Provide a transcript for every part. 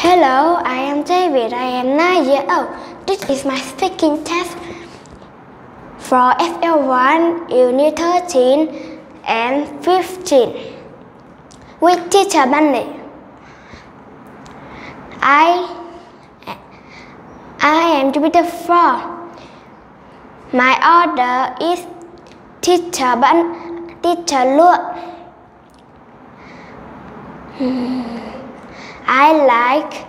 Hello, I am David. I am 9 years old. This is my speaking test for FL1, Unit 13 and 15 with Teacher Bunny. I am JP4. My order is Teacher Bunny, Teacher Luke. I like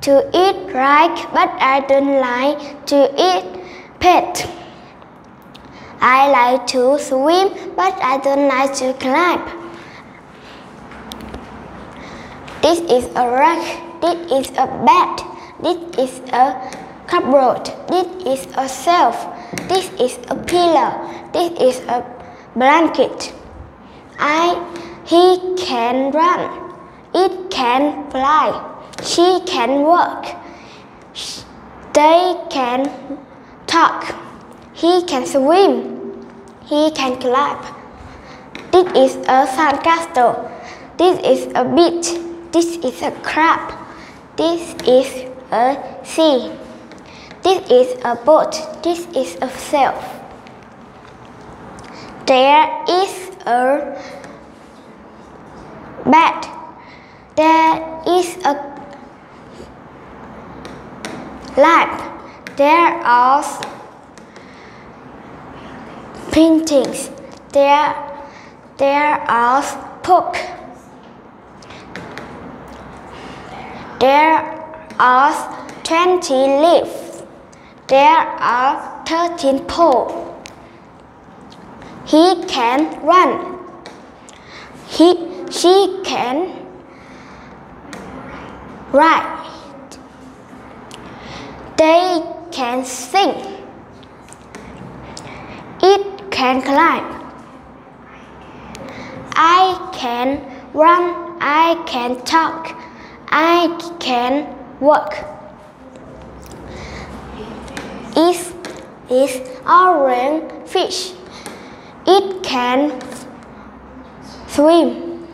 to eat rice, but I don't like to eat pet. I like to swim, but I don't like to climb. This is a rack. This is a bed. This is a cupboard. This is a shelf. This is a pillow. This is a blanket. He can run. It can fly. She can walk. They can talk. He can swim. He can climb. This is a sandcastle. This is a beach. This is a crab. This is a sea. This is a boat. This is a sail. There is a bed. There is a lamp. There are paintings. There are books. There are 20 leaves. There are 13 poles. He can run. She can right. They can sing. It can climb. I can run. I can talk. I can walk. It is orange fish. It can swim.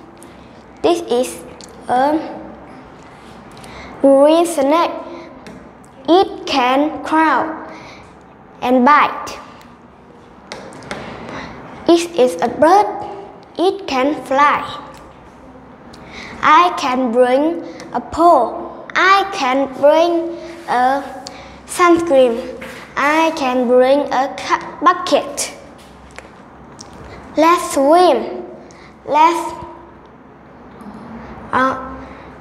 This is a green snake. It can crawl and bite. It is a bird. It can fly. I can bring a pole. I can bring a sunscreen. I can bring a bucket. Let's swim. Let's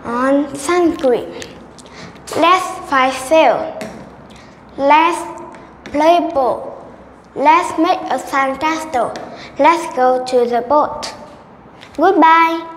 on sunscreen. Let's fight sail. Let's play ball. Let's make a sandcastle. Let's go to the boat. Goodbye.